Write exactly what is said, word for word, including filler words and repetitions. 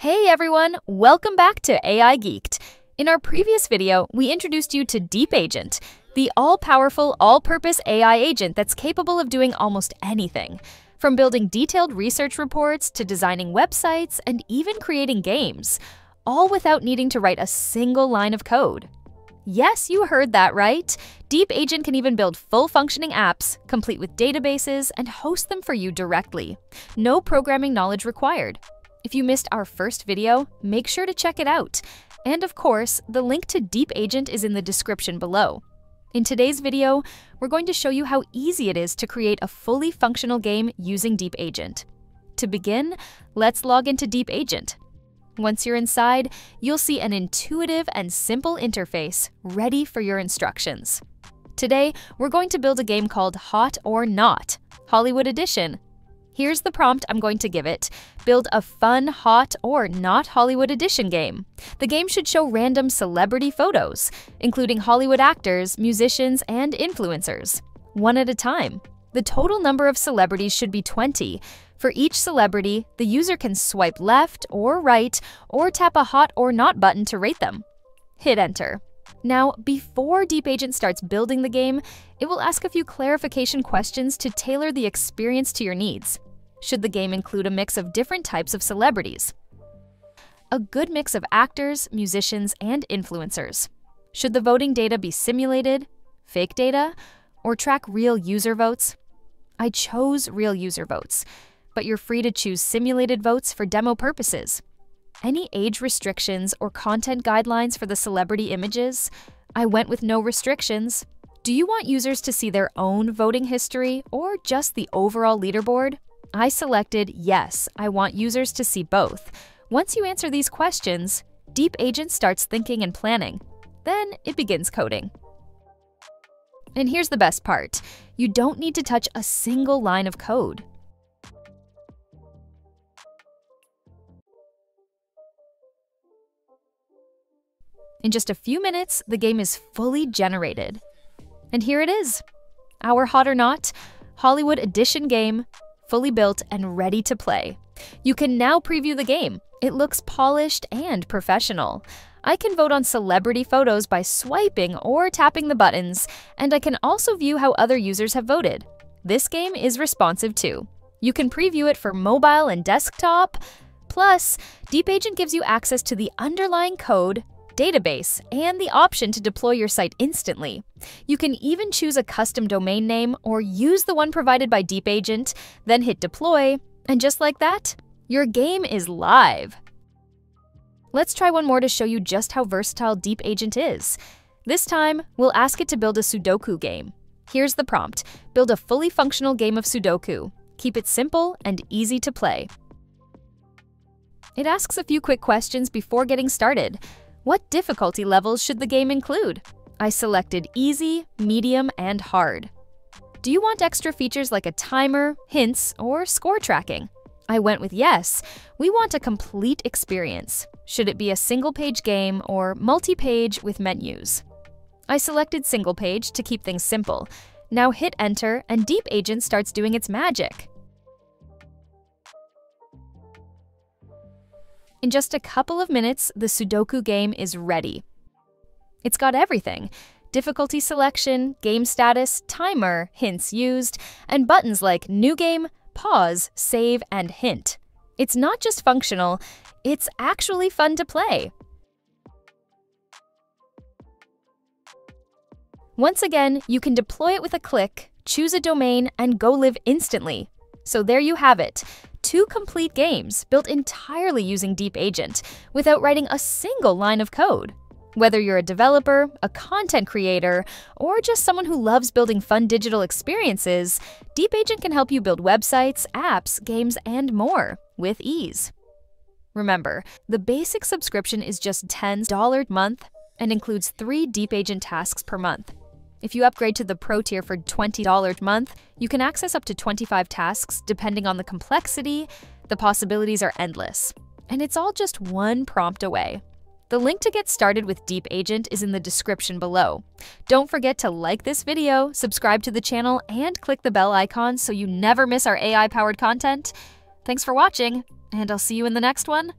Hey everyone, welcome back to A I Geeked. In our previous video, we introduced you to DeepAgent, the all-powerful, all-purpose A I agent that's capable of doing almost anything, from building detailed research reports to designing websites and even creating games, all without needing to write a single line of code. Yes, you heard that right. DeepAgent can even build full-functioning apps, complete with databases, and host them for you directly. No programming knowledge required. If you missed our first video, make sure to check it out. And of course, the link to DeepAgent is in the description below. In today's video, we're going to show you how easy it is to create a fully functional game using DeepAgent. To begin, let's log into DeepAgent. Once you're inside, you'll see an intuitive and simple interface ready for your instructions. Today, we're going to build a game called Hot or Not, Hollywood Edition. Here's the prompt I'm going to give it. Build a fun, hot, or not Hollywood Edition game. The game should show random celebrity photos, including Hollywood actors, musicians, and influencers, one at a time. The total number of celebrities should be twenty. For each celebrity, the user can swipe left or right or tap a hot or not button to rate them. Hit enter. Now, before DeepAgent starts building the game, it will ask a few clarification questions to tailor the experience to your needs. Should the game include a mix of different types of celebrities? A good mix of actors, musicians, and influencers. Should the voting data be simulated, fake data, or track real user votes? I chose real user votes, but you're free to choose simulated votes for demo purposes. Any age restrictions or content guidelines for the celebrity images? I went with no restrictions. Do you want users to see their own voting history or just the overall leaderboard? I selected yes, I want users to see both. Once you answer these questions, DeepAgent starts thinking and planning. Then it begins coding. And here's the best part. You don't need to touch a single line of code. In just a few minutes, the game is fully generated. And here it is, our Hot or Not Hollywood Edition game, fully built and ready to play. You can now preview the game. It looks polished and professional. I can vote on celebrity photos by swiping or tapping the buttons, and I can also view how other users have voted. This game is responsive too. You can preview it for mobile and desktop. Plus, DeepAgent gives you access to the underlying code, database, and the option to deploy your site instantly. You can even choose a custom domain name or use the one provided by DeepAgent, then hit deploy, and just like that, your game is live. Let's try one more to show you just how versatile DeepAgent is. This time, we'll ask it to build a Sudoku game. Here's the prompt: build a fully functional game of Sudoku. Keep it simple and easy to play. It asks a few quick questions before getting started. What difficulty levels should the game include? I selected easy, medium, and hard. Do you want extra features like a timer, hints, or score tracking? I went with yes. We want a complete experience. Should it be a single-page game or multi-page with menus? I selected single-page to keep things simple. Now hit enter and DeepAgent starts doing its magic. In just a couple of minutes, the Sudoku game is ready. It's got everything: difficulty selection, game status, timer, hints used, and buttons like new game, pause, save, and hint. It's not just functional, it's actually fun to play. Once again, you can deploy it with a click, choose a domain, and go live instantly. So there you have it. Two complete games built entirely using DeepAgent without writing a single line of code. Whether you're a developer, a content creator, or just someone who loves building fun digital experiences, DeepAgent can help you build websites, apps, games, and more with ease. Remember, the basic subscription is just ten dollars a month and includes three DeepAgent tasks per month. If you upgrade to the Pro tier for twenty dollars a month, you can access up to twenty-five tasks depending on the complexity. The possibilities are endless. And it's all just one prompt away. The link to get started with DeepAgent is in the description below. Don't forget to like this video, subscribe to the channel, and click the bell icon so you never miss our A I-powered content. Thanks for watching, and I'll see you in the next one.